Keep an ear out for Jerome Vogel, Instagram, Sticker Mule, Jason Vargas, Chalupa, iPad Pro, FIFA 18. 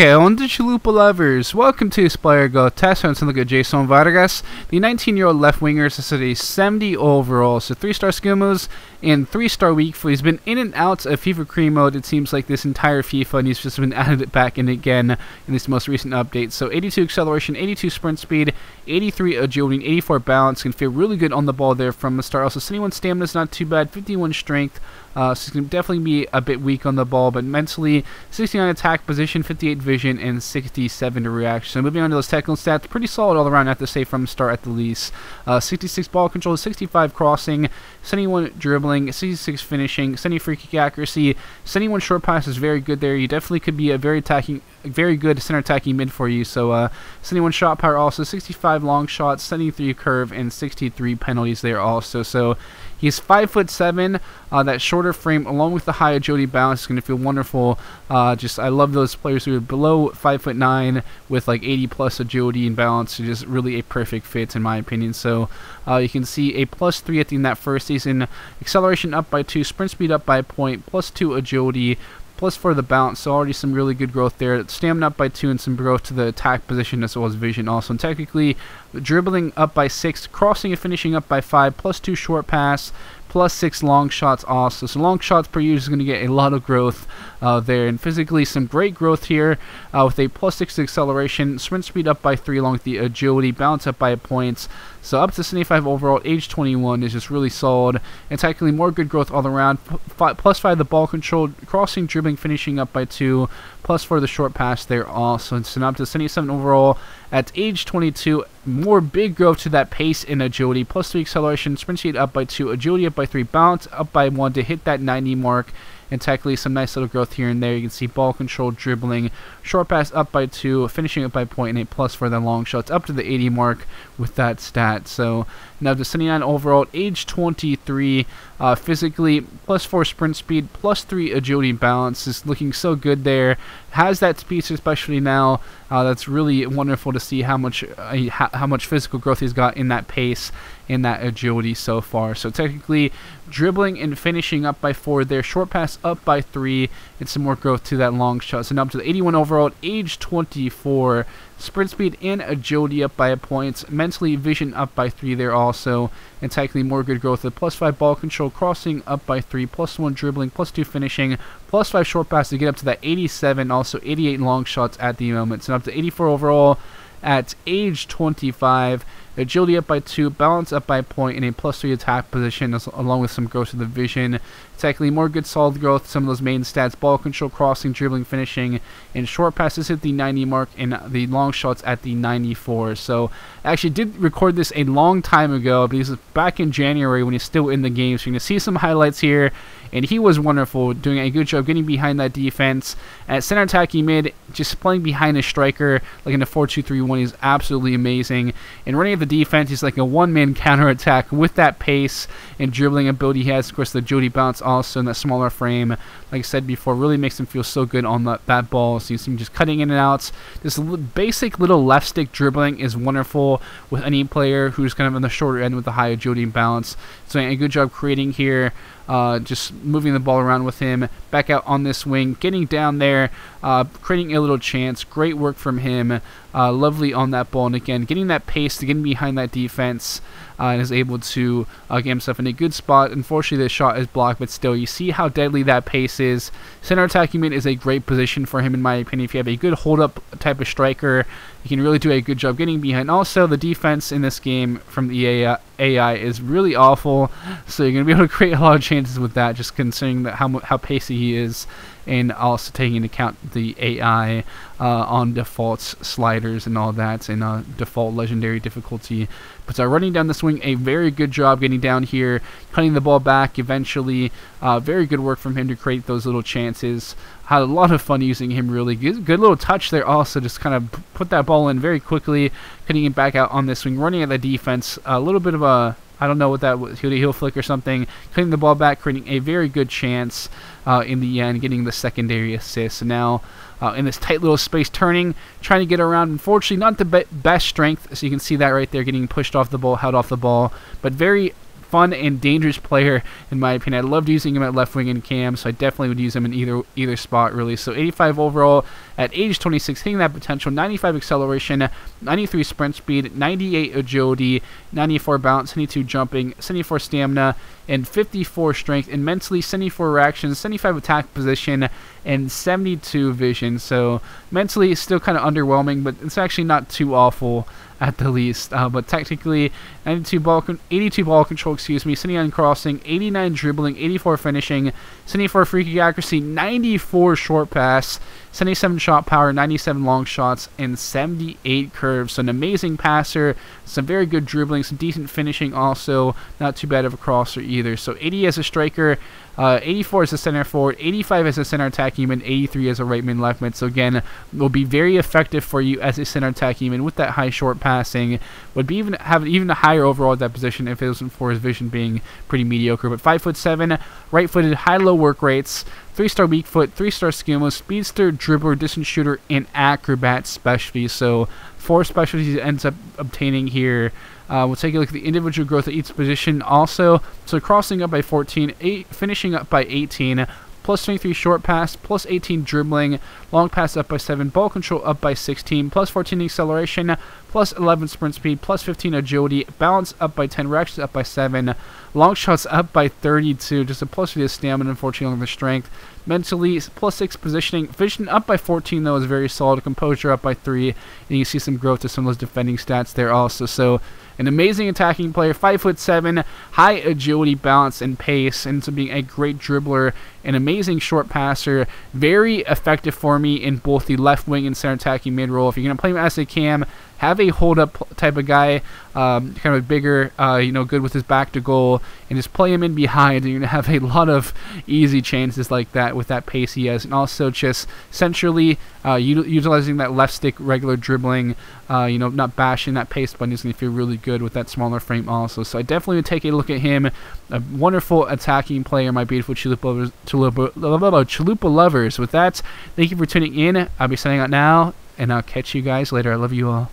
Okay, on the Chalupa lovers, welcome to Aspire Test. I'm looking at Jason Vargas, the 19-year-old left winger. This is a 70 overall, so 3-star skill moves and 3-star weak foot. He's been in and out of FIFA Cream mode, it seems like, this entire FIFA, and he's just been added it back in again in this most recent update. So 82 acceleration, 82 sprint speed, 83 agility, 84 balance. Can feel really good on the ball there from the start. Also, 71 stamina is not too bad, 51 strength. So he's going to definitely be a bit weak on the ball, but mentally, 69 attack position, 58 vision, and 67 to reaction. So moving on to those technical stats, pretty solid all around, I have to say, from the start at the least. 66 ball control, 65 crossing, 71 dribbling, 66 finishing, 70 free kick accuracy, 71 short pass is very good there. You definitely could be a very good center attacking mid for you. So 71 shot power also, 65 long shots, 73 curve, and 63 penalties there also. So he's 5'7". That shorter frame along with the high agility balance is going to feel wonderful. I love those players who are below 5'9" with like 80 plus agility and balance. So just really a perfect fit in my opinion. So you can see a +3 at the end of that first season. Acceleration up by 2, sprint speed up by a point, +2 agility, +4 the balance, so already some really good growth there. Stamina up by 2 and some growth to the attack position as well as vision also. And technically, dribbling up by 6, crossing and finishing up by 5, +2 short pass, +6 long shots also. So long shots per user is going to get a lot of growth there. And physically, some great growth here with a +6 acceleration, sprint speed up by 3 along with the agility, balance up by points. So up to 75 overall, age 21 is just really solid. And technically, more good growth all around. +5 the ball control, crossing, dribbling, finishing up by 2, +4 the short pass there also. And so now up to 77 overall at age 22. More big growth to that pace and agility, +3 acceleration, sprint speed up by 2, agility up by 3, balance up by 1 to hit that 90 mark. And technically, some nice little growth here and there. You can see ball control, dribbling, short pass up by 2, finishing up by point, and a +4 the long shots up to the 80 mark with that stat. So now to 79 overall, age 23, physically, +4 sprint speed, +3 agility balance. Is looking so good there. Has that speed, especially now. That's really wonderful to see how much physical growth he's got in that pace, in that agility so far. So technically, dribbling and finishing up by 4 there, short pass up by 3, and some more growth to that long shot. So now up to the 81 overall at age 24, sprint speed and agility up by a point, mentally vision up by 3 there also, and technically more good growth with +5 ball control, crossing up by 3, +1 dribbling, +2 finishing, +5 short pass to get up to that 87, also 88 long shots at the moment. So now up to 84 overall at age 25, agility up by 2, balance up by a point, and a +3 attack position along with some growth to the vision. Technically, more good solid growth, some of those main stats, ball control, crossing, dribbling, finishing, and short passes hit the 90 mark, and the long shots at the 94. So I actually did record this a long time ago, but this is back in January when he's still in the game, so you're going to see some highlights here. And he was wonderful, doing a good job getting behind that defense. At center attacking mid, just playing behind a striker, like in a 4-2-3-1, he's absolutely amazing. And running at the defense, he's like a one-man counterattack with that pace and dribbling ability he has. Of course, the agility bounce also in that smaller frame. Like I said before, really makes him feel so good on that ball. So you see him just cutting in and out. This basic little left stick dribbling is wonderful with any player who's kind of on the shorter end with the high agility and balance. So a good job creating here. Just moving the ball around with him, back out on this wing, getting down there, creating a little chance. Great work from him. Lovely on that ball, and again, getting that pace to get behind that defense, and is able to get himself in a good spot. Unfortunately, the shot is blocked, but still, you see how deadly that pace is. Center attacking mid is a great position for him, in my opinion. If you have a good hold-up type of striker, you can really do a good job getting behind. Also, the defense in this game from the AI is really awful, so you're going to be able to create a lot of chances with that, just considering that how pacey he is, and also taking into account the AI on defaults, sliders, and all that, and default legendary difficulty. But so running down the swing, a very good job getting down here, cutting the ball back eventually. Very good work from him to create those little chances. Had a lot of fun using him, really. Good little touch there also, just kind of put that ball in very quickly, cutting it back out on this swing, running at the defense. A little bit of a, I don't know what that was, heel flick or something, cutting the ball back, creating a very good chance in the end, getting the secondary assist. So now in this tight little space, turning, trying to get around. Unfortunately, not the best strength, so you can see that right there, getting pushed off the ball, held off the ball, but very fun and dangerous player in my opinion. I loved using him at left wing and cam, so I definitely would use him in either spot really. So 85 overall at age 26, hitting that potential, 95 acceleration, 93 sprint speed, 98 agility, 94 balance, 72 jumping, 74 stamina, and 54 strength, and mentally 74 reactions, 75 attack position, and 72 vision. So mentally it's still kind of underwhelming, but it's actually not too awful at the least. But technically 82 ball control, excuse me, 79 crossing, 89 dribbling, 84 finishing, 74 free kick accuracy, 94 short pass, 77 shot power, 97 long shots, and 78 curves. So an amazing passer, some very good dribbling, some decent finishing also, not too bad of a crosser either. So 80 as a striker, 84 as a center forward, 85 as a center attacking man, 83 as a right mid, left mid. So again, will be very effective for you as a center attacking man with that high short passing. Would be even a higher overall at that position if it wasn't for his vision being pretty mediocre. But 5'7", right-footed, high-low work rates, 3-star weak foot, 3-star skimmer, speedster, dribbler, distance shooter, and acrobat specialty. So 4 specialties ends up obtaining here. We'll take a look at the individual growth at each position also. So crossing up by 14, finishing up by 18, plus 23 short pass, plus 18 dribbling, long pass up by 7, ball control up by 16, plus 14 acceleration, plus 11 sprint speed, plus 15 agility, balance up by 10, reactions up by 7, long shots up by 32, just a plus for the stamina, unfortunately, along the strength. Mentally, plus 6 positioning. Vision up by 14, though, is very solid. Composure up by 3, and you can see some growth to some of those defending stats there also. So an amazing attacking player, 5'7", high agility, balance, and pace, and so being a great dribbler, an amazing short passer, very effective for me in both the left wing and center attacking mid role. If you're going to play him as a cam, have a hold-up type of guy, kind of a bigger, good with his back to goal, and just play him in behind, and you're going to have a lot of easy chances like that with that pace he has. And also just centrally utilizing that left stick, regular dribbling, not bashing that pace button is going to feel really good with that smaller frame also. So I definitely would take a look at him. A wonderful attacking player, my beautiful Chalupa lovers. With that, thank you for tuning in. I'll be signing out now, and I'll catch you guys later. I love you all.